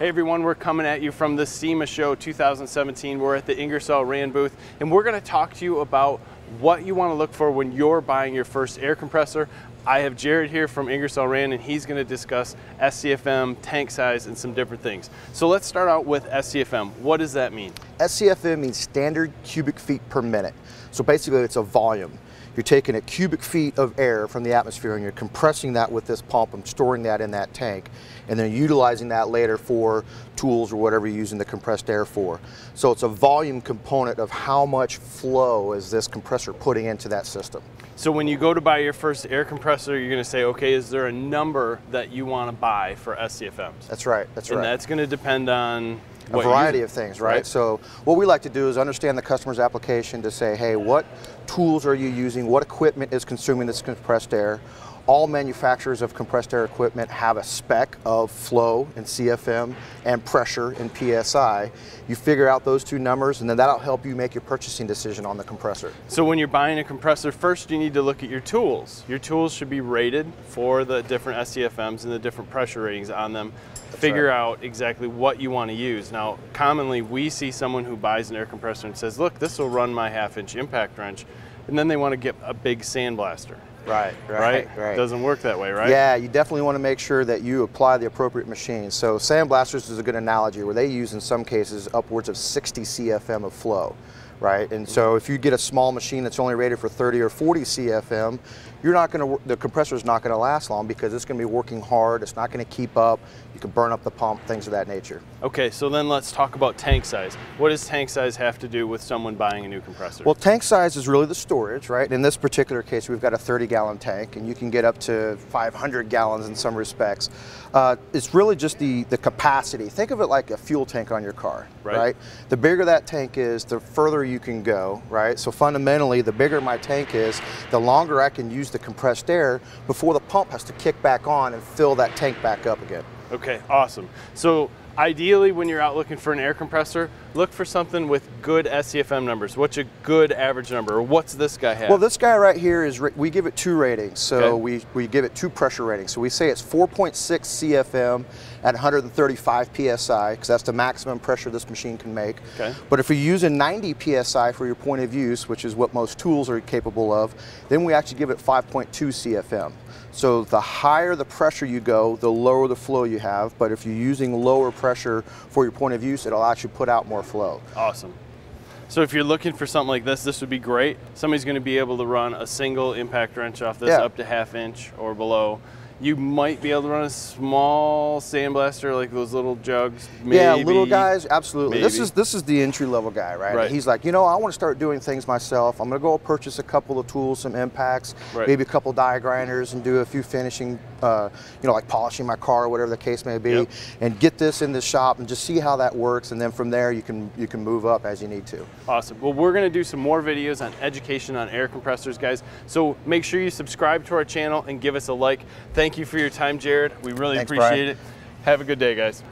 Hey everyone, we're coming at you from the SEMA show 2017. We're at the Ingersoll Rand booth, and we're going to talk to you about what you want to look for when you're buying your first air compressor. I have Jared here from Ingersoll Rand, and he's going to discuss SCFM, tank size, and some different things. So let's start out with SCFM. What does that mean? SCFM means standard cubic feet per minute. So basically it's a volume. You're taking a cubic feet of air from the atmosphere and you're compressing that with this pump and storing that in that tank, and then utilizing that later for tools or whatever you're using the compressed air for. So it's a volume component of how much flow is this compressor putting into that system. So when you go to buy your first air compressor, you're going to say, okay, is there a number that you want to buy for SCFMs? That's right, that's right. And that's going to depend on a variety of things, right? So what we like to do is understand the customer's application to say, hey, what tools are you using? What equipment is consuming this compressed air? All manufacturers of compressed air equipment have a spec of flow in CFM and pressure in PSI. You figure out those two numbers, and then that'll help you make your purchasing decision on the compressor. So when you're buying a compressor, first you need to look at your tools. Your tools should be rated for the different SCFMs and the different pressure ratings on them. Figure out exactly what you want to use. Now, commonly we see someone who buys an air compressor and says, look, this will run my half-inch impact wrench, and then they want to get a big sandblaster. Right. Doesn't work that way, right? Yeah, you definitely want to make sure that you apply the appropriate machine. So sandblasters is a good analogy where they use in some cases upwards of 60 CFM of flow, right? And so if you get a small machine that's only rated for 30 or 40 CFM, you're not going to, the compressor's not going to last long because it's going to be working hard, it's not going to keep up, you can burn up the pump, things of that nature. Okay, so then let's talk about tank size. What does tank size have to do with someone buying a new compressor? Well, tank size is really the storage, right? In this particular case, we've got a 30-gallon tank, and you can get up to 500 gallons in some respects. It's really just the capacity. Think of it like a fuel tank on your car, right? The bigger that tank is, the further you can go, right? So fundamentally, the bigger my tank is, the longer I can use the compressed air before the pump has to kick back on and fill that tank back up again. Okay, awesome. So ideally when you're out looking for an air compressor, look for something with good SCFM numbers. What's a good average number, or what's this guy have? Well, this guy right here, is we give it two ratings. So we give it two pressure ratings. So we say it's 4.6 CFM at 135 PSI, because that's the maximum pressure this machine can make. But if you're using 90 PSI for your point of use, which is what most tools are capable of, then we actually give it 5.2 CFM. So the higher the pressure you go, the lower the flow you have. But if you're using lower pressure for your point of use, it'll actually put out more flow. Awesome. So if you're looking for something like this, this would be great. Somebody's going to be able to run a single impact wrench off this up to half-inch or below. You might be able to run a small sandblaster, like those little jugs. Maybe. Yeah, little guys, absolutely. Maybe. This is the entry-level guy, right? And he's like, you know, I want to start doing things myself. I'm going to go purchase a couple of tools, some impacts, maybe a couple die grinders, and do a few finishing, you know, like polishing my car or whatever the case may be, and get this in the shop and just see how that works. And then from there, you can move up as you need to. Awesome. Well, we're going to do some more videos on education on air compressors, guys. So make sure you subscribe to our channel and give us a like. Thank you for your time, Jared. We really appreciate it. Have a good day, guys.